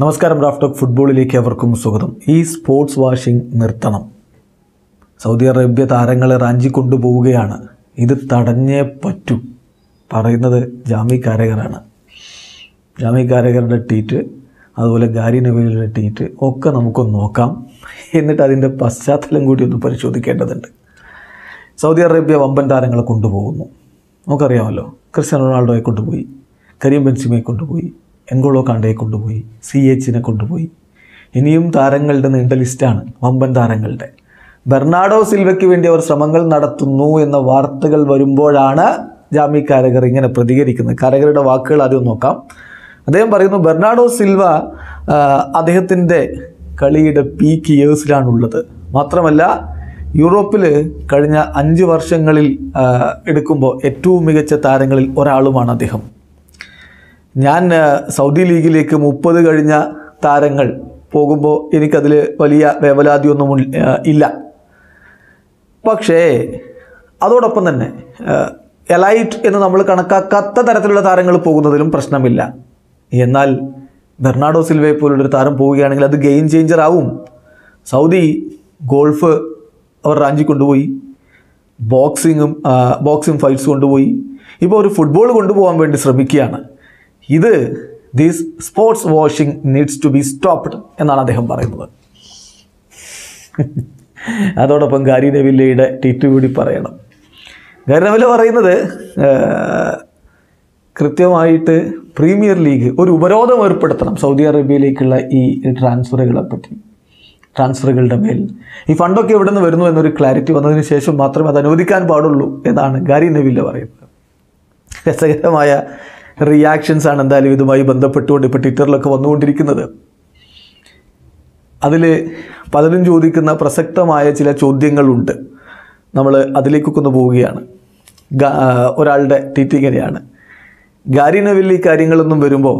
നമസ്കാരം, Raf talk ഫുട്ബോളിലേക്ക് അവർക്കും സ്വാഗതം. ഈ സ്പോർട്സ് വാഷിംഗ് നിർത്തണം. സൗദി അറേബ്യ താരങ്ങളെ റാഞ്ചി കൊണ്ടുപോവുകയാണ്. ഇത് തടഞ്ഞേ പറ്റൂ. പറയുന്നത് ജാമി കാരകരാണ്. ജാമി കാരകരുടെ ട്വീറ്റ്, അതുപോലെ ഗാരി നബീലിൻ്റെ ട്വീറ്റ് ഒക്കെ നമുക്കൊന്ന് നോക്കാം. എന്നിട്ട് അതിൻ്റെ പശ്ചാത്തലം കൂടി ഒന്ന് പരിശോധിക്കേണ്ടതുണ്ട്. സൗദി അറേബ്യ വമ്പൻ താരങ്ങളെ കൊണ്ടുപോകുന്നു. നമുക്കറിയാമല്ലോ, ക്രിസ്ത്യാനോ റൊണാൾഡോയെ കൊണ്ടുപോയി, കരീം ബെൻസിമയെ കൊണ്ടുപോയി, എങ്കോളോ കാണ്ടയെ കൊണ്ടുപോയി, CHനെ കൊണ്ടുപോയി. ഇനിയും താരങ്ങളുടെ നീണ്ട ലിസ്റ്റാണ്, വമ്പൻ താരങ്ങളുടെ. ബെർണാഡോ സിൽവയ്ക്ക് വേണ്ടി അവർ ശ്രമങ്ങൾ നടത്തുന്നു എന്ന വാർത്തകൾ വരുമ്പോഴാണ് ജാമി കാരകർ ഇങ്ങനെ പ്രതികരിക്കുന്നത്. കാരകരുടെ വാക്കുകൾ ആദ്യം നോക്കാം. അദ്ദേഹം പറയുന്നു, ബെർണാഡോ സിൽവ അദ്ദേഹത്തിൻ്റെ കളിയുടെ പീക്ക് ഇയേഴ്സിലാണുള്ളത്. മാത്രമല്ല, യൂറോപ്പിൽ കഴിഞ്ഞ 5 വർഷങ്ങളിൽ എടുക്കുമ്പോൾ ഏറ്റവും മികച്ച താരങ്ങളിൽ ഒരാളുമാണ് അദ്ദേഹം. ഞാൻ സൗദി ലീഗിലേക്ക് 30 കഴിഞ്ഞ താരങ്ങൾ പോകുമ്പോൾ എനിക്കതിൽ വലിയ വേവലാതിയൊന്നും ഇല്ല. പക്ഷേ അതോടൊപ്പം തന്നെ എലൈറ്റ് എന്ന് നമ്മൾ കണക്കാക്കാത്ത തരത്തിലുള്ള താരങ്ങൾ പോകുന്നതിലും പ്രശ്നമില്ല. എന്നാൽ ബെർണാഡോ സിൽവയെ പോലുള്ളൊരു താരം പോവുകയാണെങ്കിൽ അത് ഗെയിം ചേഞ്ചർ ആവും. സൗദി ഗോൾഫ് അവർ റാഞ്ചി കൊണ്ടുപോയി, ബോക്സിംഗ് ഫൈറ്റ്സ് കൊണ്ടുപോയി, ഇപ്പോൾ ഒരു ഫുട്ബോൾ കൊണ്ടുപോകാൻ വേണ്ടി ശ്രമിക്കുകയാണ്. This sports washing needs to be stopped എന്നാണ് അദ്ദേഹം പറയുന്നത്. അതോടൊപ്പം ഗാരി നബില്ലയുടെ ട്വീറ്റ് കൂടി പറയണം. ഗാരി നബില്ല പറയുന്നത് കൃത്യമായിട്ട് പ്രീമിയർ ലീഗ് ഒരു ഉപരോധം ഏർപ്പെടുത്തണം സൗദി അറേബ്യയിലേക്കുള്ള ഈ ട്രാൻസ്ഫറുകളുടെ മേൽ. ഈ ഫണ്ടൊക്കെ എവിടെ നിന്ന് വരുന്നു എന്നൊരു ക്ലാരിറ്റി വന്നതിന് ശേഷം മാത്രമേ അത് അനുവദിക്കാൻ പാടുള്ളൂ എന്നാണ് ഗാരി നബില്ല പറയുന്നത്. രസകരമായ റിയാക്ഷൻസാണ് എന്തായാലും ഇതുമായി ബന്ധപ്പെട്ടുകൊണ്ട് ഇപ്പോൾ ട്വിറ്ററിലൊക്കെ വന്നുകൊണ്ടിരിക്കുന്നത്. അതിൽ പലരും ചോദിക്കുന്ന പ്രസക്തമായ ചില ചോദ്യങ്ങളുണ്ട്. നമ്മൾ അതിലേക്കൊക്കെ ഒന്ന് പോവുകയാണ്. ഒരാളുടെ ട്വീറ്റ് ഇങ്ങനെയാണ്: ഗാരി നബില്ല കാര്യങ്ങളൊന്നും വരുമ്പോൾ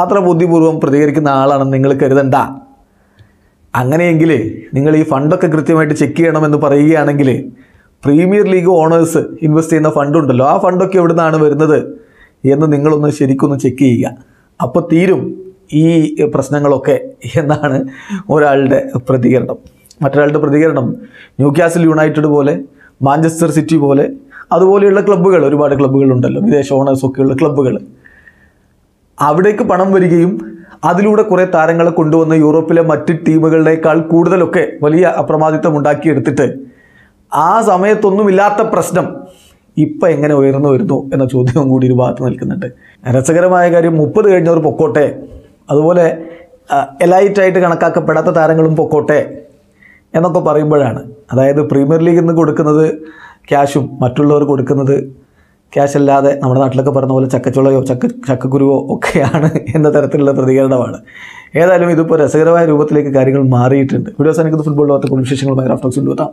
അത്ര ബുദ്ധിപൂർവ്വം പ്രതികരിക്കുന്ന ആളാണെന്ന് നിങ്ങൾ കരുതണ്ട. അങ്ങനെയെങ്കിൽ നിങ്ങൾ ഈ ഫണ്ടൊക്കെ കൃത്യമായിട്ട് ചെക്ക് ചെയ്യണമെന്ന് പറയുകയാണെങ്കിൽ പ്രീമിയർ ലീഗ് ഓണേഴ്സ് ഇൻവെസ്റ്റ് ചെയ്യുന്ന ഫണ്ടുണ്ടല്ലോ, ആ ഫണ്ടൊക്കെ എവിടെ നിന്നാണ് വരുന്നത് എന്ന് നിങ്ങളൊന്ന് ശരിക്കൊന്ന് ചെക്ക് ചെയ്യുക. അപ്പോൾ തീരും ഈ പ്രശ്നങ്ങളൊക്കെ എന്നാണ് ഒരാളുടെ പ്രതികരണം. മറ്റൊരാളുടെ പ്രതികരണം, ന്യൂക്യാസിൽ യുണൈറ്റഡ് പോലെ, മാഞ്ചസ്റ്റർ സിറ്റി പോലെ, അതുപോലെയുള്ള ക്ലബ്ബുകൾ, ഒരുപാട് ക്ലബ്ബുകളുണ്ടല്ലോ, വിദേശ ഓണേഴ്സൊക്കെയുള്ള ക്ലബ്ബുകൾ, അവിടേക്ക് പണം വരികയും അതിലൂടെ കുറേ താരങ്ങളെ കൊണ്ടുവന്ന് യൂറോപ്പിലെ മറ്റ് ടീമുകളേക്കാൾ കൂടുതലൊക്കെ വലിയ അപ്രമാദിത്വം ഉണ്ടാക്കിയെടുത്തിട്ട് ആ സമയത്തൊന്നുമില്ലാത്ത പ്രശ്നം ഇപ്പം എങ്ങനെ ഉയർന്നു വരുന്നു എന്ന ചോദ്യവും കൂടി ഒരു ഭാഗത്ത് നിൽക്കുന്നുണ്ട്. രസകരമായ കാര്യം, 30 കഴിഞ്ഞവർ പൊക്കോട്ടെ, അതുപോലെ എലൈറ്റായിട്ട് കണക്കാക്കപ്പെടാത്ത താരങ്ങളും പൊക്കോട്ടെ എന്നൊക്കെ പറയുമ്പോഴാണ്, അതായത് പ്രീമിയർ ലീഗിൽ നിന്ന് കൊടുക്കുന്നത് ക്യാഷും മറ്റുള്ളവർ കൊടുക്കുന്നത് ക്യാഷ് അല്ലാതെ, നമ്മുടെ നാട്ടിലൊക്കെ പറഞ്ഞ പോലെ ചക്കച്ചുളയോ ചക്കക്കുരുവോ ഒക്കെയാണ് എന്ന തരത്തിലുള്ള പ്രതികരണമാണ്. ഏതായാലും ഇതിപ്പോൾ രസകരമായ രൂപത്തിലേക്ക് കാര്യങ്ങൾ മാറിയിട്ടുണ്ട്. വീഡിയോസ് എനിക്കത് ഫുട്ബോൾ ലോകത്തെ കുടുംബ വിശേഷങ്ങളുമായി റാഫ്റ്റോക്സ് കൊണ്ടുവെത്താം.